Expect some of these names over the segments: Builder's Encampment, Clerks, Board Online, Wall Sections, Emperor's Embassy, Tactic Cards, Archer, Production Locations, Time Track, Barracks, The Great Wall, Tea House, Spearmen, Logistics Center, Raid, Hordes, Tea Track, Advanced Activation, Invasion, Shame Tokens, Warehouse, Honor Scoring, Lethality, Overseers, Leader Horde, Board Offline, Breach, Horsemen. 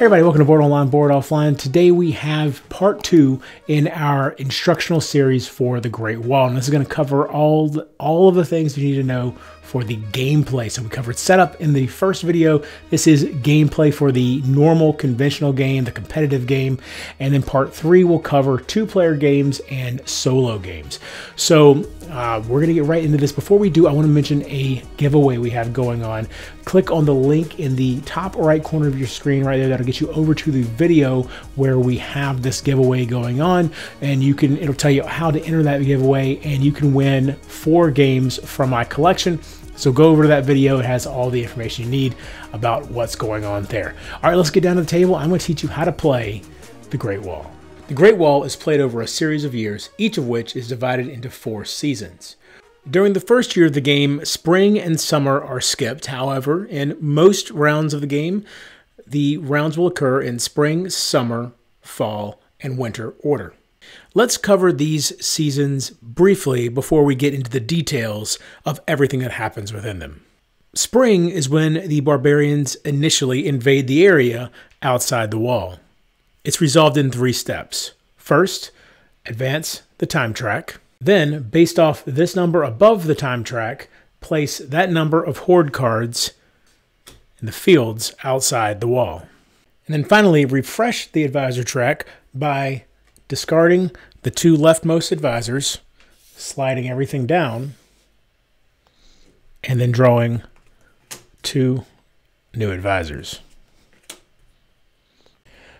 Hey everybody, welcome to Board Online, Board Offline. Today we have part two in our instructional series for The Great Wall. And this is going to cover all of the things you need to know for the gameplay. So we covered setup in the first video. This is gameplay for the normal conventional game, the competitive game. And then part three will cover two-player games and solo games. So we're going to get right into this. Before we do, I want to mention a giveaway we have going on. Click on the link in the top right corner of your screen right there. That'll get you over to the video where we have this giveaway going on. And you can, it'll tell you how to enter that giveaway, and you can win 4 games from my collection. So go over to that video. It has all the information you need about what's going on there. All right, let's get down to the table. I'm going to teach you how to play The Great Wall. The Great Wall is played over a series of years, each of which is divided into 4 seasons. During the first year of the game, spring and summer are skipped. However, in most rounds of the game, the rounds will occur in spring, summer, fall, and winter order. Let's cover these seasons briefly before we get into the details of everything that happens within them. Spring is when the barbarians initially invade the area outside the wall. It's resolved in 3 steps. First, advance the time track. Then, based off this number above the time track, place that number of horde cards in the fields outside the wall. And then finally, refresh the advisor track by discarding the 2 leftmost advisors, sliding everything down, and then drawing 2 new advisors.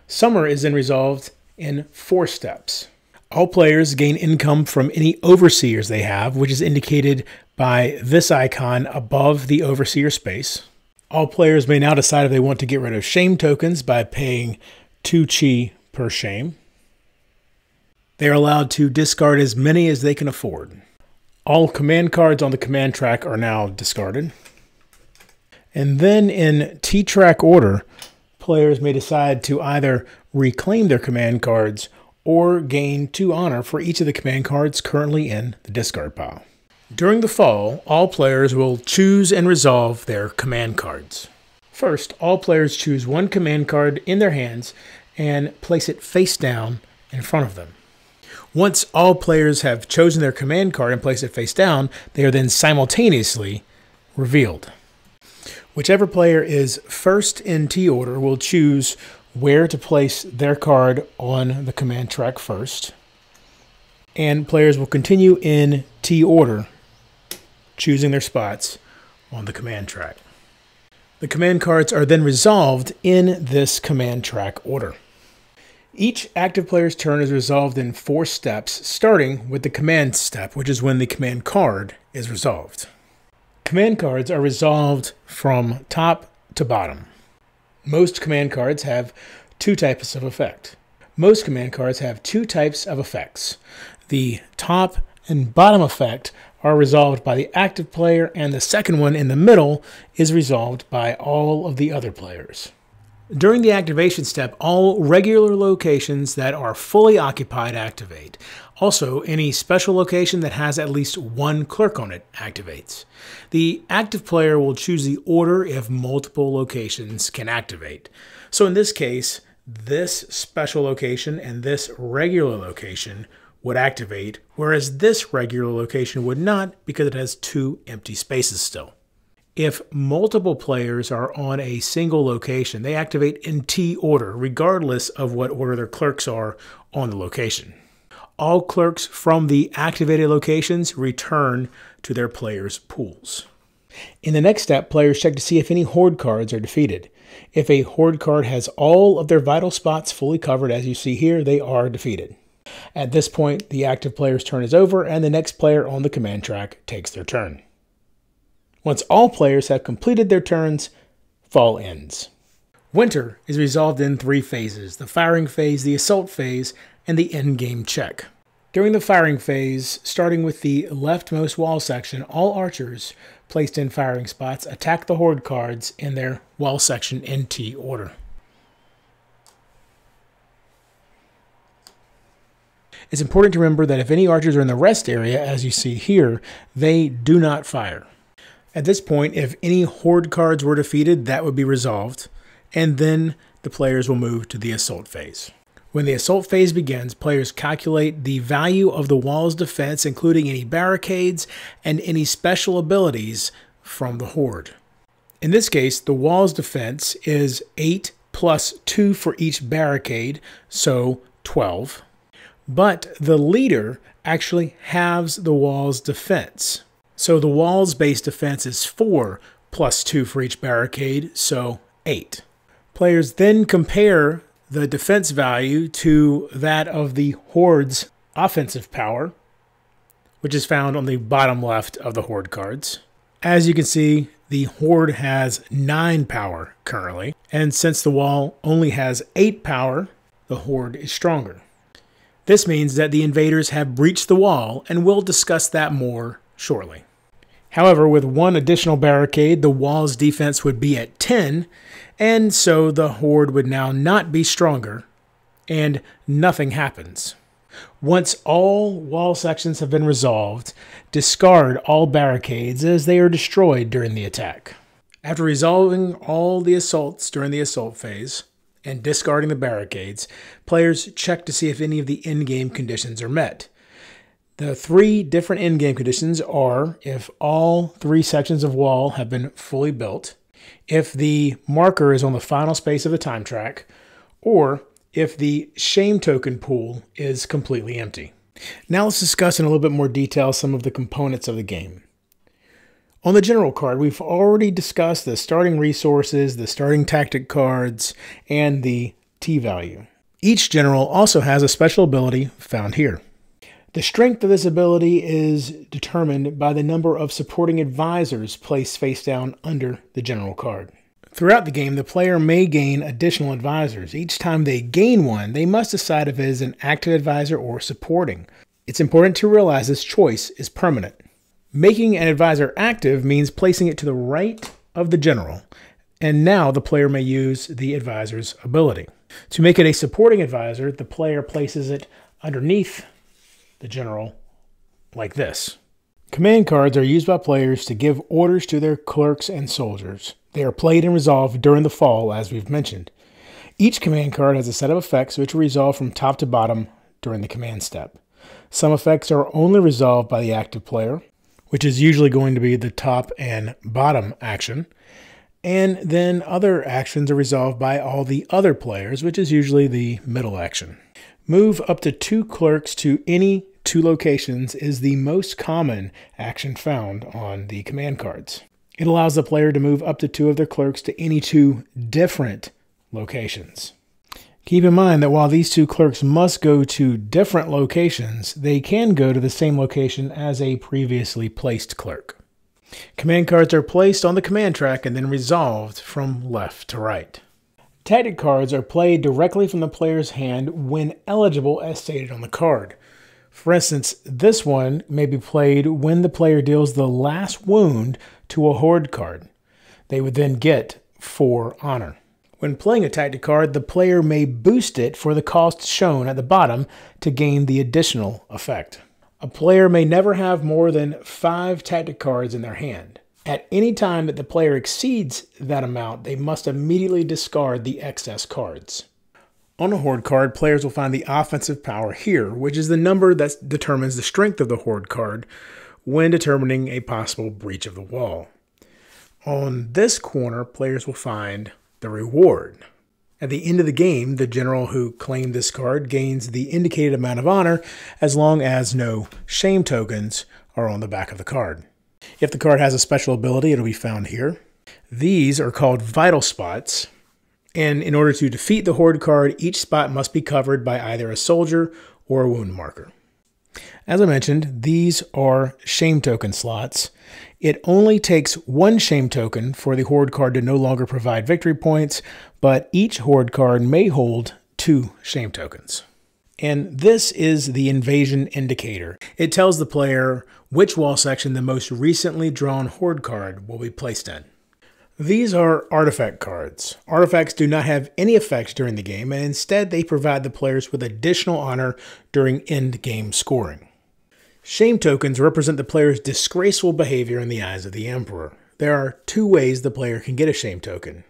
Summer is then resolved in 4 steps. All players gain income from any overseers they have, which is indicated by this icon above the overseer space. All players may now decide if they want to get rid of shame tokens by paying 2 chi per shame. They are allowed to discard as many as they can afford. All command cards on the command track are now discarded. And then in Tea Track order, players may decide to either reclaim their command cards or gain 2 honor for each of the command cards currently in the discard pile. During the fall, all players will choose and resolve their command cards. First, all players choose 1 command card in their hands and place it face down in front of them. Once all players have chosen their command card and placed it face down, they are then simultaneously revealed. Whichever player is first in T order will choose where to place their card on the command track first, and players will continue in T order, choosing their spots on the command track. The command cards are then resolved in this command track order. Each active player's turn is resolved in 4 steps, starting with the command step, which is when the command card is resolved. Command cards are resolved from top to bottom. Most command cards have 2 types of effect. Most command cards have 2 types of effects. The top and bottom effect are resolved by the active player, and the second one in the middle is resolved by all of the other players. During the activation step, all regular locations that are fully occupied activate. Also, any special location that has at least 1 clerk on it activates. The active player will choose the order if multiple locations can activate. So in this case, this special location and this regular location would activate, whereas this regular location would not because it has 2 empty spaces still. If multiple players are on a single location, they activate in T order, regardless of what order their clerks are on the location. All clerks from the activated locations return to their players' pools. In the next step, players check to see if any horde cards are defeated. If a horde card has all of their vital spots fully covered, as you see here, they are defeated. At this point, the active player's turn is over, and the next player on the command track takes their turn. Once all players have completed their turns, fall ends. Winter is resolved in 3 phases: the firing phase, the assault phase, and the endgame check. During the firing phase, starting with the leftmost wall section, all archers placed in firing spots attack the horde cards in their wall section in T order. It's important to remember that if any archers are in the rest area, as you see here, they do not fire. At this point, if any horde cards were defeated, that would be resolved, and then the players will move to the assault phase. When the assault phase begins, players calculate the value of the wall's defense, including any barricades and any special abilities from the Horde. In this case, the wall's defense is 8 plus 2 for each barricade, so 12. But the leader actually halves the wall's defense. So the wall's base defense is 4 plus 2 for each barricade, so 8. Players then compare the defense value to that of the Horde's offensive power, which is found on the bottom left of the Horde cards. As you can see, the Horde has 9 power currently, and since the wall only has 8 power, the Horde is stronger. This means that the invaders have breached the wall, and we'll discuss that more shortly. However, with one additional barricade, the wall's defense would be at 10, and so the Horde would now not be stronger, and nothing happens. Once all wall sections have been resolved, discard all barricades as they are destroyed during the attack. After resolving all the assaults during the assault phase, and discarding the barricades, players check to see if any of the endgame conditions are met. The 3 different endgame conditions are if all 3 sections of wall have been fully built, if the marker is on the final space of the time track, or if the shame token pool is completely empty. Now let's discuss in a little bit more detail some of the components of the game. On the general card, we've already discussed the starting resources, the starting tactic cards, and the T value. Each general also has a special ability found here. The strength of this ability is determined by the number of supporting advisors placed face down under the general card. Throughout the game, the player may gain additional advisors. Each time they gain one, they must decide if it is an active advisor or supporting. It's important to realize this choice is permanent. Making an advisor active means placing it to the right of the general, and now the player may use the advisor's ability. To make it a supporting advisor, the player places it underneath the general like this. Command cards are used by players to give orders to their clerks and soldiers. They are played and resolved during the fall, as we've mentioned. Each command card has a set of effects which are resolved from top to bottom during the command step. Some effects are only resolved by the active player, which is usually going to be the top and bottom action, and then other actions are resolved by all the other players, which is usually the middle action. Move up to 2 clerks to any 2 locations is the most common action found on the command cards. It allows the player to move up to 2 of their clerks to any 2 different locations. Keep in mind that while these 2 clerks must go to different locations, they can go to the same location as a previously placed clerk. Command cards are placed on the command track and then resolved from left to right. Tactic cards are played directly from the player's hand when eligible as stated on the card. For instance, this one may be played when the player deals the last wound to a Horde card. They would then get 4 honor. When playing a tactic card, the player may boost it for the cost shown at the bottom to gain the additional effect. A player may never have more than 5 tactic cards in their hand. At any time that the player exceeds that amount, they must immediately discard the excess cards. On a Horde card, players will find the offensive power here, which is the number that determines the strength of the Horde card when determining a possible breach of the wall. On this corner, players will find the reward. At the end of the game, the general who claimed this card gains the indicated amount of honor as long as no shame tokens are on the back of the card. If the card has a special ability, it'll be found here. These are called vital spots. And in order to defeat the Horde card, each spot must be covered by either a soldier or a wound marker. As I mentioned, these are shame token slots. It only takes 1 shame token for the Horde card to no longer provide victory points, but each Horde card may hold 2 shame tokens. And this is the Invasion indicator. It tells the player which wall section the most recently drawn Horde card will be placed in. These are artifact cards. Artifacts do not have any effects during the game, and instead they provide the players with additional honor during end game scoring. Shame tokens represent the player's disgraceful behavior in the eyes of the Emperor. There are 2 ways the player can get a shame token.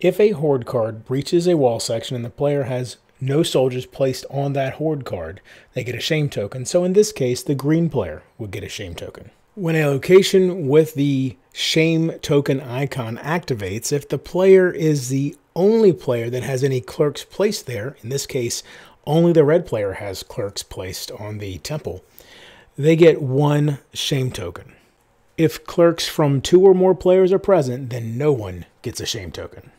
If a Horde card breaches a wall section and the player has no soldiers placed on that Horde card, they get a Shame Token, so in this case, the green player would get a Shame Token. When a location with the Shame Token icon activates, if the player is the only player that has any clerks placed there, in this case, only the red player has clerks placed on the temple, they get one Shame Token. If clerks from two or more players are present, then no one gets a Shame Token.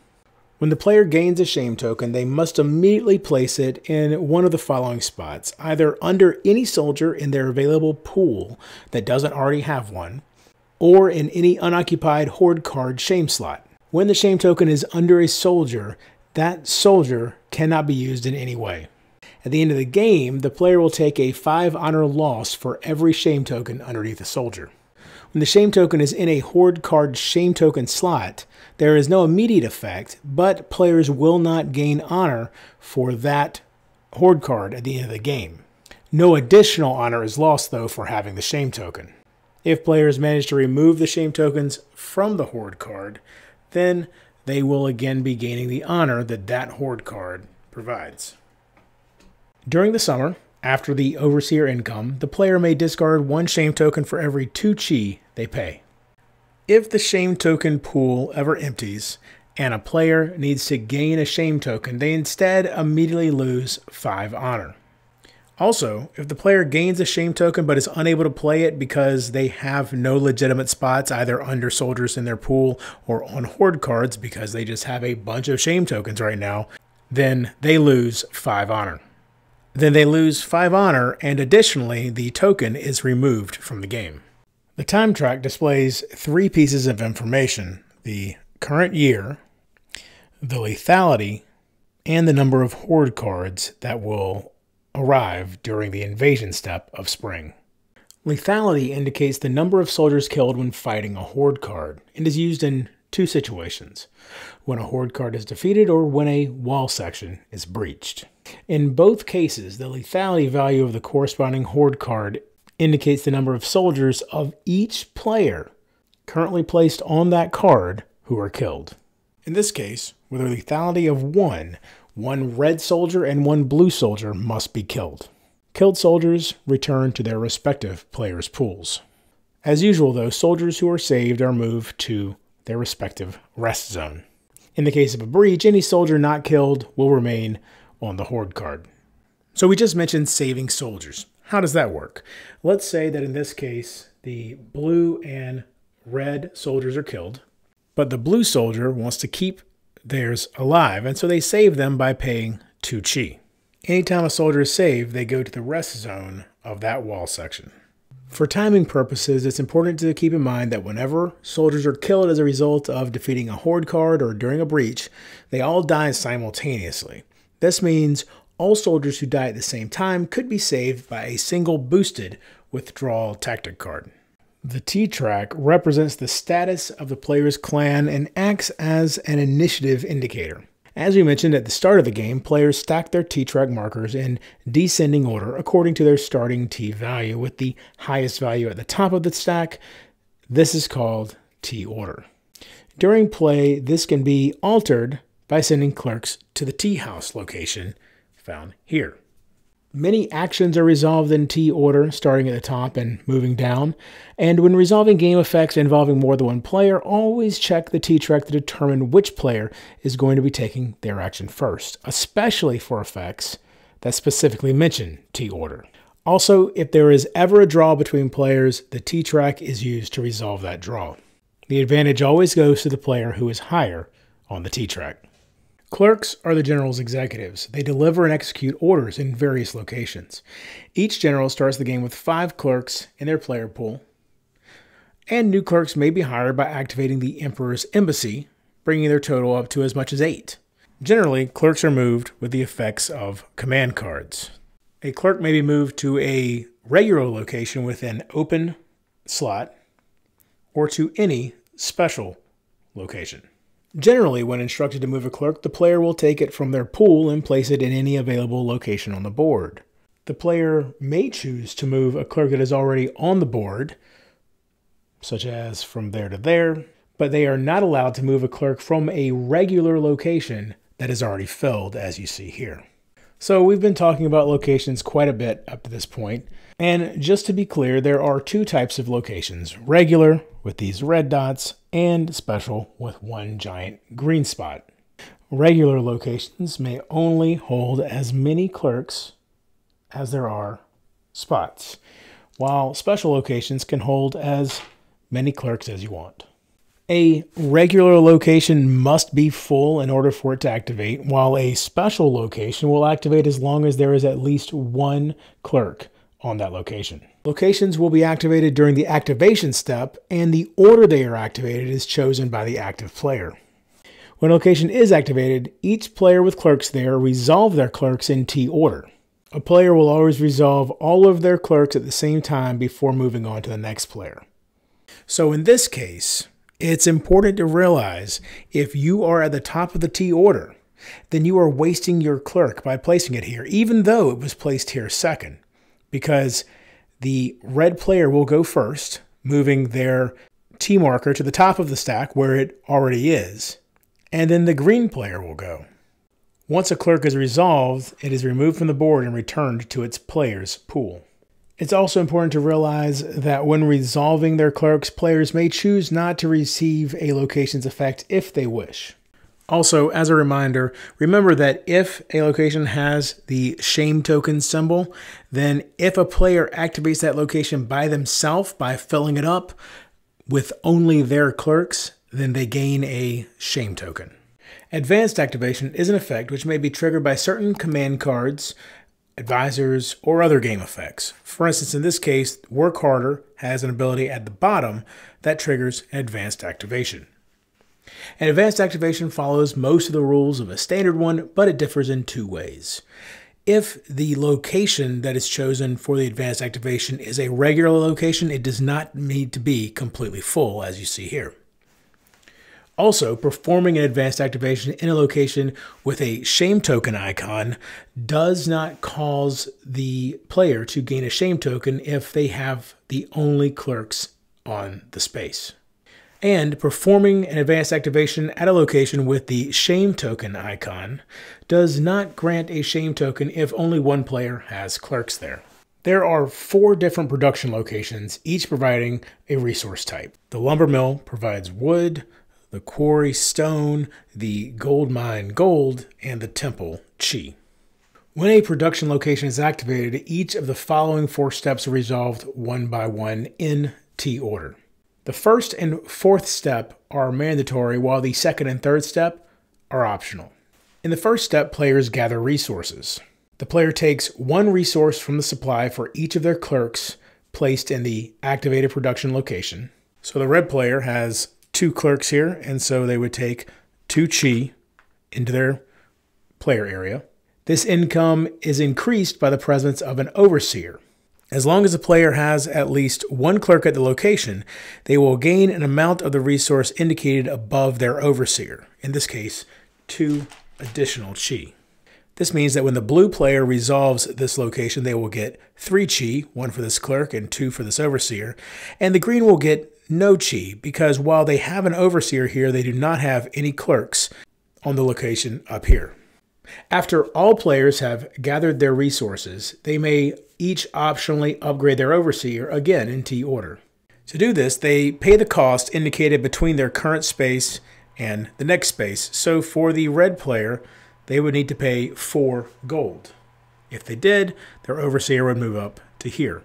When the player gains a Shame Token, they must immediately place it in one of the following spots, either under any soldier in their available pool that doesn't already have one, or in any unoccupied Horde card Shame slot. When the Shame Token is under a soldier, that soldier cannot be used in any way. At the end of the game, the player will take a 5 honor loss for every Shame Token underneath a soldier. When the Shame Token is in a Horde card Shame Token slot, there is no immediate effect, but players will not gain honor for that Horde card at the end of the game. No additional honor is lost, though, for having the Shame Token. If players manage to remove the Shame Tokens from the Horde card, then they will again be gaining the honor that that Horde card provides. During the summer, after the Overseer income, the player may discard one Shame Token for every 2 chi they pay. If the Shame Token pool ever empties and a player needs to gain a Shame Token, they instead immediately lose 5 honor. Also, if the player gains a Shame Token but is unable to play it because they have no legitimate spots either under soldiers in their pool or on Horde cards because they just have a bunch of Shame Tokens right now, then they lose 5 honor. Then they lose 5 honor, and additionally, the token is removed from the game. The Time Track displays 3 pieces of information: the current year, the lethality, and the number of Horde cards that will arrive during the invasion step of spring. Lethality indicates the number of soldiers killed when fighting a Horde card, and is used in 2 situations: when a Horde card is defeated or when a wall section is breached. In both cases, the lethality value of the corresponding Horde card indicates the number of soldiers of each player currently placed on that card who are killed. In this case, with a lethality of 1, 1 red soldier and 1 blue soldier must be killed. Killed soldiers return to their respective players' pools. As usual, though, soldiers who are saved are moved to their respective rest zone. In the case of a breach, any soldier not killed will remain on the Horde card. So we just mentioned saving soldiers. How does that work? Let's say that in this case, the blue and red soldiers are killed, but the blue soldier wants to keep theirs alive, and so they save them by paying 2 chi. Anytime a soldier is saved, they go to the rest zone of that wall section. For timing purposes, it's important to keep in mind that whenever soldiers are killed as a result of defeating a Horde card or during a breach, they all die simultaneously. This means all soldiers who die at the same time could be saved by a single boosted withdrawal tactic card. The Tea Track represents the status of the player's clan and acts as an initiative indicator. As we mentioned at the start of the game, players stack their Tea Track markers in descending order according to their starting Tea value, with the highest value at the top of the stack. This is called Tea Order. During play, this can be altered by sending clerks to the Tea House location found here. Many actions are resolved in Tea Order, starting at the top and moving down, and when resolving game effects involving more than one player, always check the Tea Track to determine which player is going to be taking their action first, especially for effects that specifically mention Tea Order. Also, if there is ever a draw between players, the Tea Track is used to resolve that draw. The advantage always goes to the player who is higher on the Tea Track. Clerks are the general's executives. They deliver and execute orders in various locations. Each general starts the game with 5 clerks in their player pool, and new clerks may be hired by activating the Emperor's Embassy, bringing their total up to as much as 8. Generally, clerks are moved with the effects of command cards. A clerk may be moved to a regular location with an open slot or to any special location. Generally, when instructed to move a clerk, the player will take it from their pool and place it in any available location on the board. The player may choose to move a clerk that is already on the board, such as from there to there, but they are not allowed to move a clerk from a regular location that is already filled, as you see here. So we've been talking about locations quite a bit up to this point, and just to be clear, there are two types of locations: regular, with these red dots, and special, with one giant green spot. Regular locations may only hold as many clerks as there are spots, while special locations can hold as many clerks as you want. A regular location must be full in order for it to activate, while a special location will activate as long as there is at least one clerk on that location. Locations will be activated during the activation step, and the order they are activated is chosen by the active player. When a location is activated, each player with clerks there resolve their clerks in T order. A player will always resolve all of their clerks at the same time before moving on to the next player. So in this case, it's important to realize if you are at the top of the T order, then you are wasting your clerk by placing it here, even though it was placed here second, because the red player will go first, moving their T marker to the top of the stack where it already is, and then the green player will go. Once a clerk is resolved, it is removed from the board and returned to its player's pool. It's also important to realize that when resolving their clerks, players may choose not to receive a location's effect if they wish. Also, as a reminder, remember that if a location has the Shame Token symbol, then if a player activates that location by themselves by filling it up with only their clerks, then they gain a Shame Token. Advanced Activation is an effect which may be triggered by certain command cards, advisors, or other game effects. For instance, in this case, Work Harder has an ability at the bottom that triggers Advanced Activation. An Advanced Activation follows most of the rules of a standard one, but it differs in two ways. If the location that is chosen for the Advanced Activation is a regular location, it does not need to be completely full, as you see here. Also, performing an Advanced Activation in a location with a Shame Token icon does not cause the player to gain a Shame Token if they have the only clerks on the space. And performing an Advanced Activation at a location with the Shame Token icon does not grant a Shame Token if only one player has clerks there. There are four different production locations, each providing a resource type. The lumber mill provides wood, the quarry stone, the gold mine gold, and the temple chi. When a production location is activated, each of the following four steps are resolved one by one in T order. The first and fourth step are mandatory, while the second and third step are optional. In the first step, players gather resources. The player takes one resource from the supply for each of their clerks placed in the activated production location. So the red player has two clerks here, and so they would take two chi into their player area. This income is increased by the presence of an overseer. As long as the player has at least one clerk at the location, they will gain an amount of the resource indicated above their overseer, in this case, two additional chi. This means that when the blue player resolves this location, they will get three chi, one for this clerk and two for this overseer, and the green will get no chi, because while they have an overseer here, they do not have any clerks on the location up here. After all players have gathered their resources, they may each optionally upgrade their overseer, again in T order. To do this, they pay the cost indicated between their current space and the next space. So for the red player, they would need to pay 4 gold. If they did, their overseer would move up to here.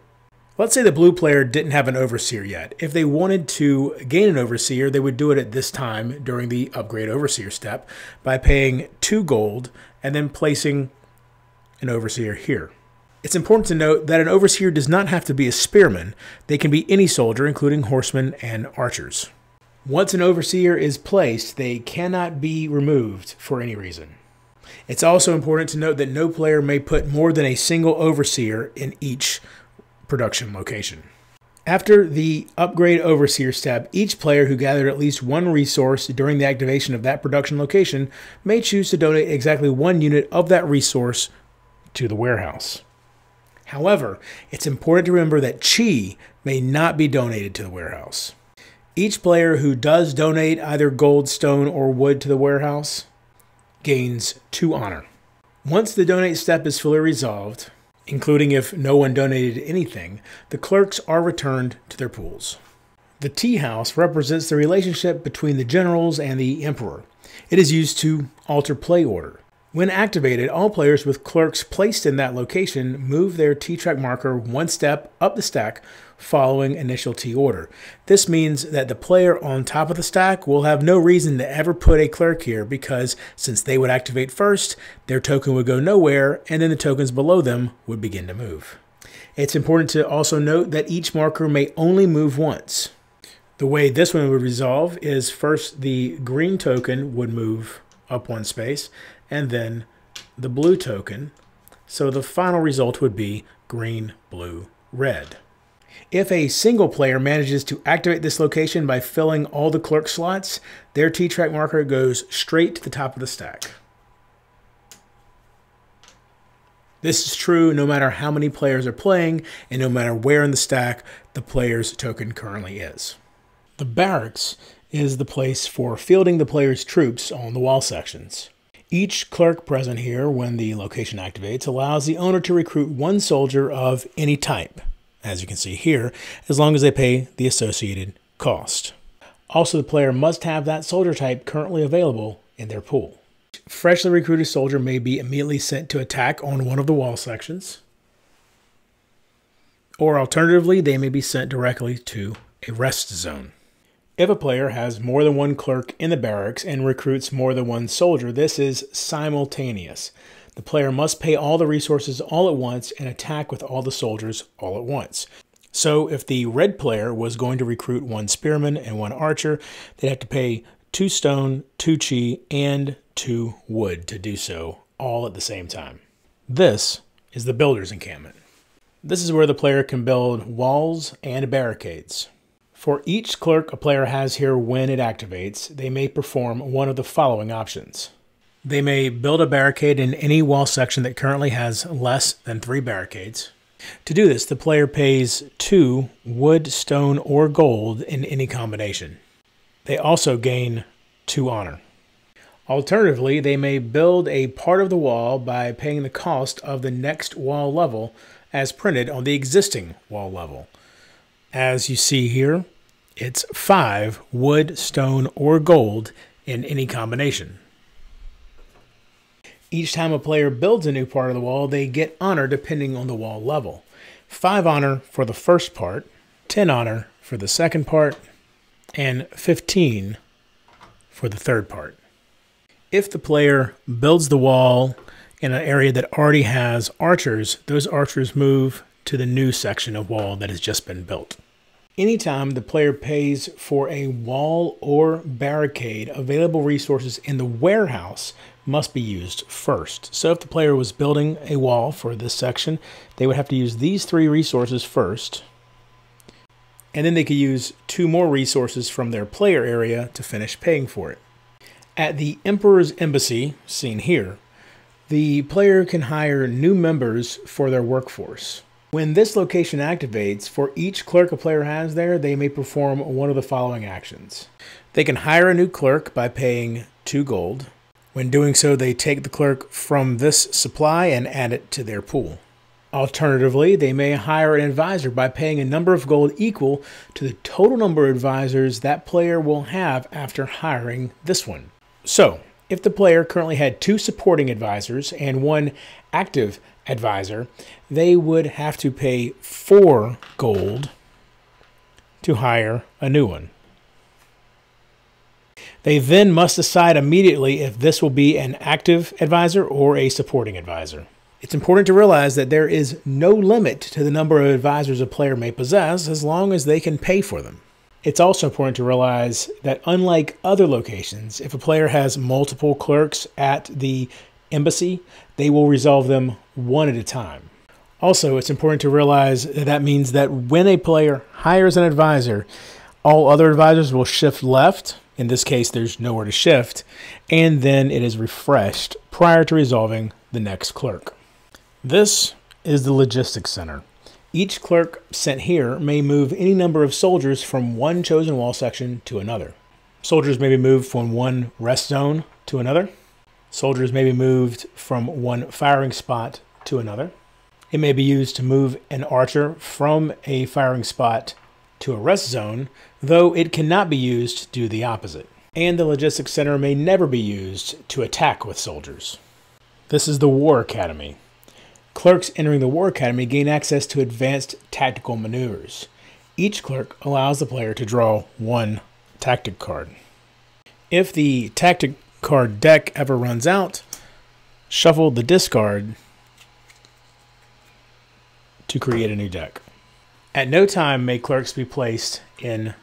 Let's say the blue player didn't have an overseer yet. If they wanted to gain an overseer, they would do it at this time during the upgrade overseer step by paying 2 gold and then placing an overseer here. It's important to note that an overseer does not have to be a spearman. They can be any soldier, including horsemen and archers. Once an overseer is placed, they cannot be removed for any reason. It's also important to note that no player may put more than a single overseer in each production location. After the upgrade overseer step, each player who gathered at least one resource during the activation of that production location may choose to donate exactly 1 unit of that resource to the warehouse. However, it's important to remember that chi may not be donated to the warehouse. Each player who does donate either gold, stone, or wood to the warehouse gains 2 honor. Once the donate step is fully resolved, including if no one donated anything, the clerks are returned to their pools. The tea house represents the relationship between the generals and the emperor. It is used to alter play order. When activated, all players with clerks placed in that location move their tea track marker 1 step up the stack following initial tea order. This means that the player on top of the stack will have no reason to ever put a clerk here because since they would activate first, their token would go nowhere and then the tokens below them would begin to move. It's important to also note that each marker may only move once. The way this one would resolve is first the green token would move up 1 space, and then the blue token. So the final result would be green, blue, red. If a single player manages to activate this location by filling all the clerk slots, their T-Track marker goes straight to the top of the stack. This is true no matter how many players are playing and no matter where in the stack the player's token currently is. The barracks is the place for fielding the player's troops on the wall sections. Each clerk present here when the location activates allows the owner to recruit 1 soldier of any type, as you can see here, as long as they pay the associated cost. Also, the player must have that soldier type currently available in their pool. Freshly recruited soldier may be immediately sent to attack on one of the wall sections, or alternatively, they may be sent directly to a rest zone. If a player has more than 1 clerk in the barracks and recruits more than 1 soldier, this is simultaneous. The player must pay all the resources all at once and attack with all the soldiers all at once. So if the red player was going to recruit 1 spearman and 1 archer, they'd have to pay 2 stone, 2 chi, and 2 wood to do so all at the same time. This is the Builder's Encampment. This is where the player can build walls and barricades. For each clerk a player has here when it activates, they may perform one of the following options. They may build a barricade in any wall section that currently has less than 3 barricades. To do this, the player pays 2 wood, stone, or gold in any combination. They also gain 2 honor. Alternatively, they may build a part of the wall by paying the cost of the next wall level as printed on the existing wall level. As you see here, it's 5 wood, stone, or gold in any combination. Each time a player builds a new part of the wall, they get honor depending on the wall level. 5 honor for the first part, 10 honor for the second part, and 15 for the third part. If the player builds the wall in an area that already has archers, those archers move to the new section of wall that has just been built. Anytime the player pays for a wall or barricade, available resources in the warehouse must be used first. So if the player was building a wall for this section, they would have to use these 3 resources first, and then they could use 2 more resources from their player area to finish paying for it. At the Emperor's Embassy, seen here, the player can hire new members for their workforce. When this location activates, for each clerk a player has there, they may perform one of the following actions. They can hire a new clerk by paying 2 gold. When doing so, they take the clerk from this supply and add it to their pool. Alternatively, they may hire an advisor by paying a number of gold equal to the total number of advisors that player will have after hiring this one. So, if the player currently had 2 supporting advisors and 1 active advisor, they would have to pay 4 gold to hire a new one. They then must decide immediately if this will be an active advisor or a supporting advisor. It's important to realize that there is no limit to the number of advisors a player may possess as long as they can pay for them. It's also important to realize that unlike other locations, if a player has multiple clerks at the embassy, they will resolve them 1 at a time. Also, it's important to realize that means that when a player hires an advisor, all other advisors will shift left. In this case, there's nowhere to shift, and then it is refreshed prior to resolving the next clerk. This is the Logistics Center. Each clerk sent here may move any number of soldiers from one chosen wall section to another. Soldiers may be moved from one rest zone to another. Soldiers may be moved from one firing spot to another. It may be used to move an archer from a firing spot to a rest zone, though it cannot be used to do the opposite. And the Logistics Center may never be used to attack with soldiers. This is the War Academy. Clerks entering the War Academy gain access to advanced tactical maneuvers. Each clerk allows the player to draw one tactic card. If the tactic card deck ever runs out, shuffle the discard to create a new deck. At no time may clerks be placed in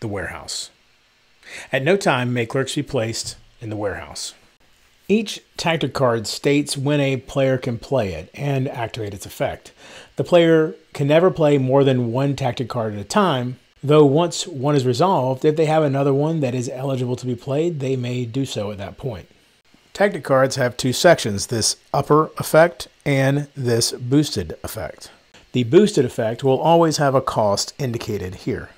the warehouse. At no time may clerks be placed in the warehouse. Each tactic card states when a player can play it and activate its effect. The player can never play more than one tactic card at a time, though once one is resolved, if they have another one that is eligible to be played, they may do so at that point. Tactic cards have two sections, this upper effect and this boosted effect. The boosted effect will always have a cost indicated here.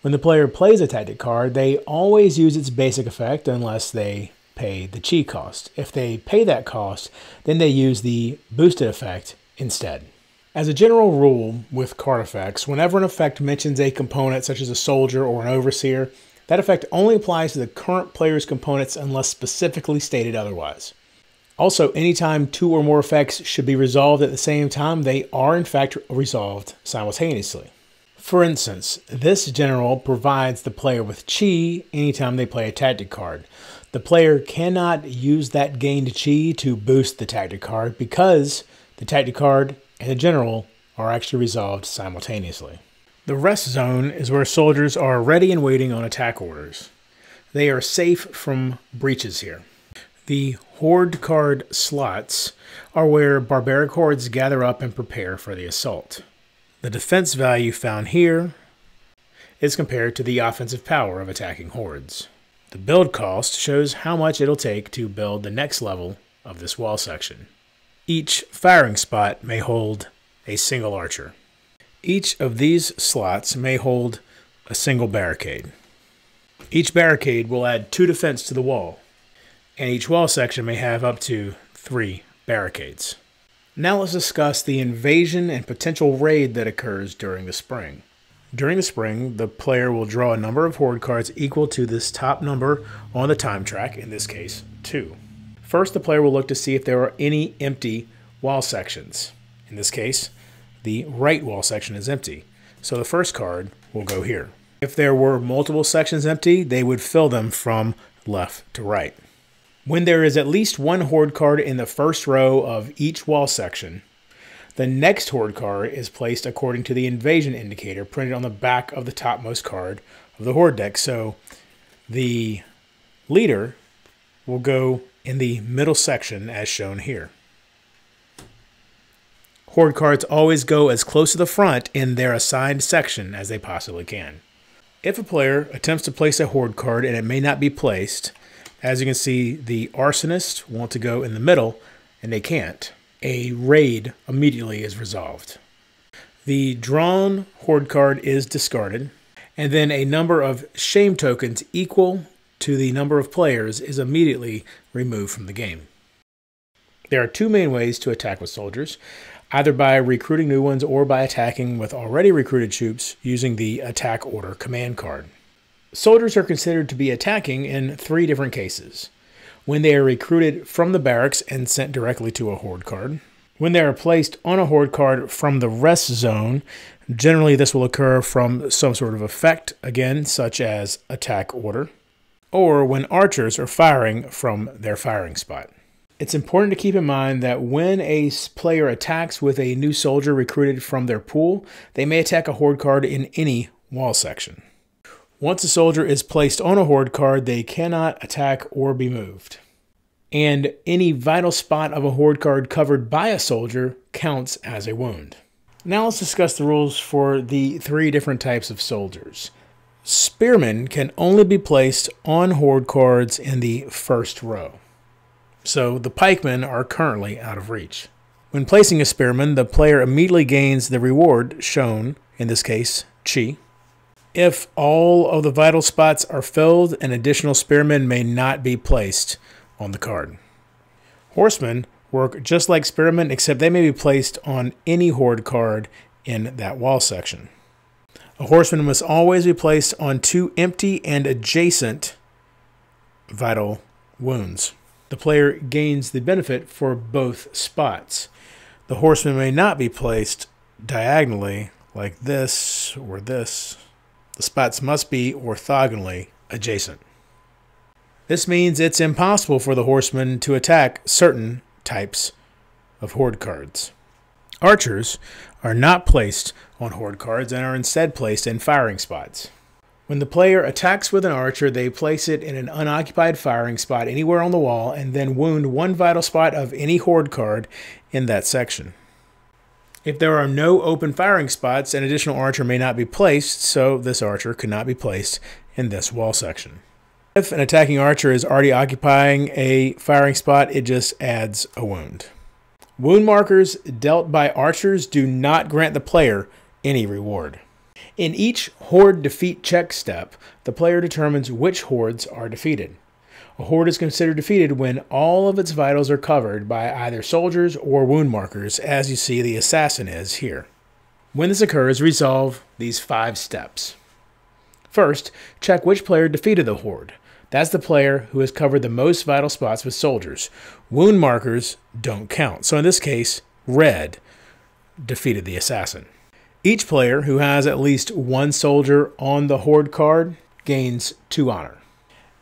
When the player plays a tactic card, they always use its basic effect unless they pay the chi cost. If they pay that cost, then they use the boosted effect instead. As a general rule with card effects, whenever an effect mentions a component such as a soldier or an overseer, that effect only applies to the current player's components unless specifically stated otherwise. Also, anytime two or more effects should be resolved at the same time, they are in fact resolved simultaneously. For instance, this general provides the player with chi anytime they play a tactic card. The player cannot use that gained chi to boost the tactic card because the tactic card and the general are actually resolved simultaneously. The rest zone is where soldiers are ready and waiting on attack orders. They are safe from breaches here. The Horde card slots are where barbaric hordes gather up and prepare for the assault. The defense value found here is compared to the offensive power of attacking hordes. The build cost shows how much it'll take to build the next level of this wall section. Each firing spot may hold a single archer. Each of these slots may hold a single barricade. Each barricade will add 2 defense to the wall, and each wall section may have up to 3 barricades. Now let's discuss the invasion and potential raid that occurs during the spring. During the spring, the player will draw a number of horde cards equal to this top number on the time track, in this case, 2. First, the player will look to see if there are any empty wall sections. In this case, the right wall section is empty, so the first card will go here. If there were multiple sections empty, they would fill them from left to right. When there is at least one horde card in the first row of each wall section, the next horde card is placed according to the invasion indicator printed on the back of the topmost card of the horde deck. So the leader will go in the middle section as shown here. Horde cards always go as close to the front in their assigned section as they possibly can. If a player attempts to place a horde card and it may not be placed, as you can see, the arsonists want to go in the middle and they can't. A raid immediately is resolved. The drawn horde card is discarded, and then a number of shame tokens equal to the number of players is immediately removed from the game. There are 2 main ways to attack with soldiers, either by recruiting new ones or by attacking with already recruited troops using the attack order command card. Soldiers are considered to be attacking in 3 different cases: when they are recruited from the barracks and sent directly to a horde card, when they are placed on a horde card from the rest zone, generally this will occur from some sort of effect, again, such as attack order, or when archers are firing from their firing spot. It's important to keep in mind that when a player attacks with a new soldier recruited from their pool, they may attack a horde card in any wall section. Once a soldier is placed on a horde card, they cannot attack or be moved. And any vital spot of a horde card covered by a soldier counts as a wound. Now let's discuss the rules for the 3 different types of soldiers. Spearmen can only be placed on horde cards in the first row. So the pikemen are currently out of reach. When placing a Spearman, the player immediately gains the reward shown, in this case, Chi. If all of the vital spots are filled, an additional Spearman may not be placed on the card. Horsemen work just like Spearmen, except they may be placed on any Horde card in that wall section. A Horseman must always be placed on two empty and adjacent vital wounds. The player gains the benefit for both spots. The Horseman may not be placed diagonally like this or this. The spots must be orthogonally adjacent. This means it's impossible for the Horseman to attack certain types of Horde cards. Archers are not placed on Horde cards and are instead placed in firing spots. When the player attacks with an Archer, they place it in an unoccupied firing spot anywhere on the wall and then wound one vital spot of any Horde card in that section. If there are no open firing spots, an additional Archer may not be placed, so this Archer could not be placed in this wall section. If an attacking Archer is already occupying a firing spot, it just adds a wound. Wound markers dealt by Archers do not grant the player any reward. In each Horde defeat check step, the player determines which Hordes are defeated. A Horde is considered defeated when all of its vitals are covered by either soldiers or wound markers, as you see the assassin is here. When this occurs, resolve these 5 steps. First, check which player defeated the Horde. That's the player who has covered the most vital spots with soldiers. Wound markers don't count. So in this case, Red defeated the assassin. Each player who has at least one soldier on the Horde card gains 2 honor.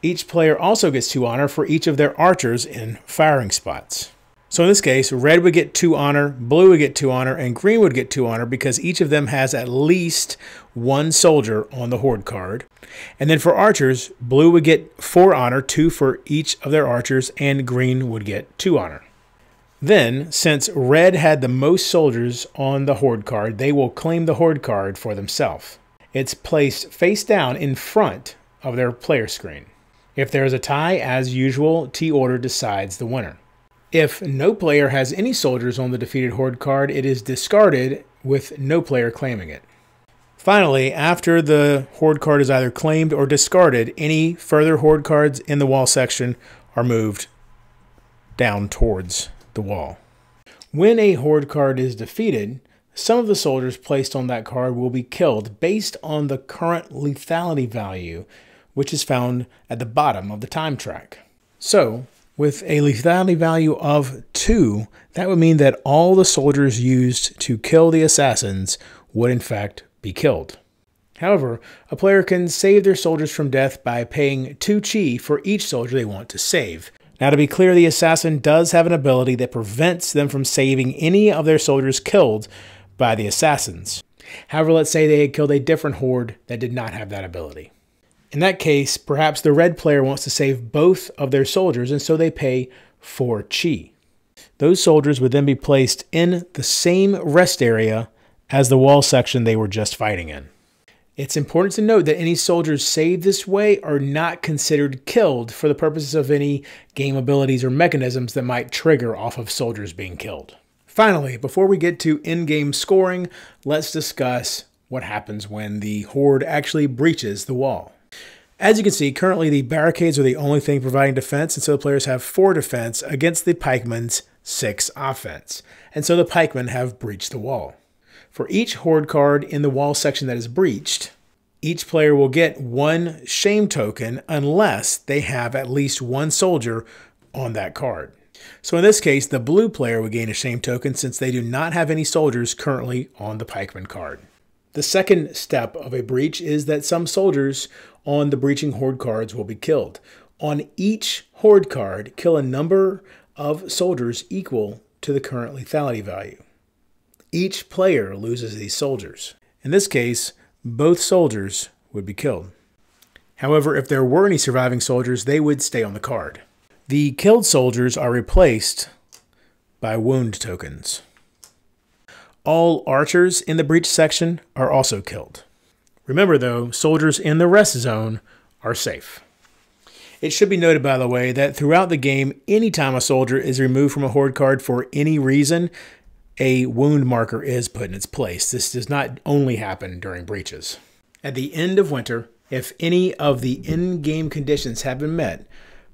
Each player also gets 2 honor for each of their Archers in firing spots. So in this case, Red would get 2 honor, Blue would get 2 honor, and Green would get 2 honor because each of them has at least one soldier on the Horde card. And then for Archers, Blue would get 4 honor, 2 for each of their Archers, and Green would get 2 honor. Then, since Red had the most soldiers on the Horde card, they will claim the Horde card for themselves. It's placed face down in front of their player screen. If there is a tie, as usual, Tea Order decides the winner. If no player has any soldiers on the defeated Horde card, it is discarded with no player claiming it. Finally, after the Horde card is either claimed or discarded, any further Horde cards in the wall section are moved down towards the wall. When a Horde card is defeated, some of the soldiers placed on that card will be killed based on the current lethality value, which is found at the bottom of the time track. So, with a lethality value of 2, that would mean that all the soldiers used to kill the assassins would in fact be killed. However, a player can save their soldiers from death by paying 2 chi for each soldier they want to save. Now, to be clear, the assassin does have an ability that prevents them from saving any of their soldiers killed by the assassins. However, let's say they had killed a different Horde that did not have that ability. In that case, perhaps the Red player wants to save both of their soldiers, and so they pay 4 chi. Those soldiers would then be placed in the same rest area as the wall section they were just fighting in. It's important to note that any soldiers saved this way are not considered killed for the purposes of any game abilities or mechanisms that might trigger off of soldiers being killed. Finally, before we get to in-game scoring, let's discuss what happens when the Horde actually breaches the wall. As you can see, currently the barricades are the only thing providing defense, and so the players have 4 defense against the pikemen's 6 offense. And so the pikemen have breached the wall. For each Horde card in the wall section that is breached, each player will get 1 Shame Token unless they have at least 1 soldier on that card. So in this case, the Blue player would gain a Shame Token since they do not have any soldiers currently on the pikeman card. The second step of a breach is that some soldiers on the breaching Horde cards will be killed. On each Horde card, kill a number of soldiers equal to the current lethality value. Each player loses these soldiers. In this case, both soldiers would be killed. However, if there were any surviving soldiers, they would stay on the card. The killed soldiers are replaced by wound tokens. All Archers in the breach section are also killed. Remember though, soldiers in the rest zone are safe. It should be noted, by the way, that throughout the game, any time a soldier is removed from a Horde card for any reason, a wound marker is put in its place. This does not only happen during breaches. At the end of winter, if any of the in-game conditions have been met,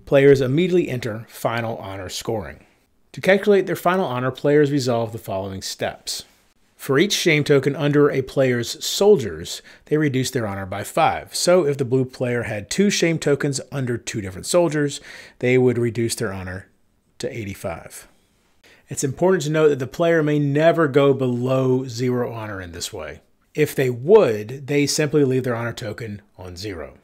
players immediately enter Final Honor Scoring. To calculate their Final Honor, players resolve the following steps. For each Shame Token under a player's Soldiers, they reduce their honor by 5. So if the blue player had 2 Shame Tokens under 2 different Soldiers, they would reduce their honor to 85. It's important to note that the player may never go below 0 honor in this way. If they would, they simply leave their honor token on 0.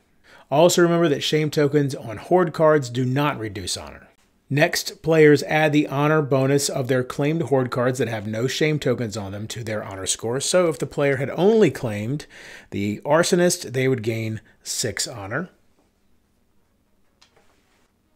Also remember that Shame Tokens on Horde cards do not reduce honor. Next, players add the honor bonus of their claimed Horde cards that have no Shame Tokens on them to their honor score. So if the player had only claimed the Arsonist, they would gain 6 honor.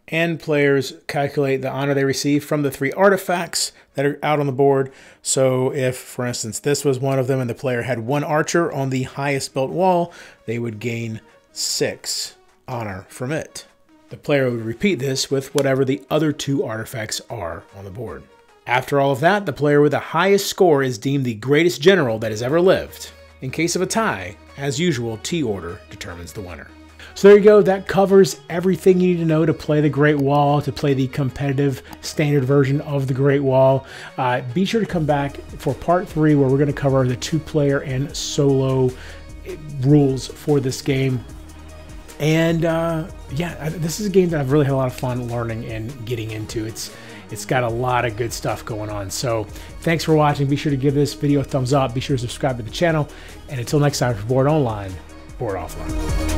And players calculate the honor they receive from the 3 artifacts that are out on the board. So if, for instance, this was one of them and the player had 1 Archer on the highest built wall, they would gain 6 honor from it. The player would repeat this with whatever the other 2 artifacts are on the board. After all of that, the player with the highest score is deemed the greatest general that has ever lived. In case of a tie, as usual, tea order determines the winner. So there you go, that covers everything you need to know to play the Great Wall, to play the competitive standard version of the Great Wall. Be sure to come back for part 3 where we're going to cover the 2-player and solo rules for this game. And yeah, this is a game that I've really had a lot of fun learning and getting into. It's got a lot of good stuff going on. So thanks for watching. Be sure to give this video a thumbs up. Be sure to subscribe to the channel. And until next time, for Board Online, Board Offline.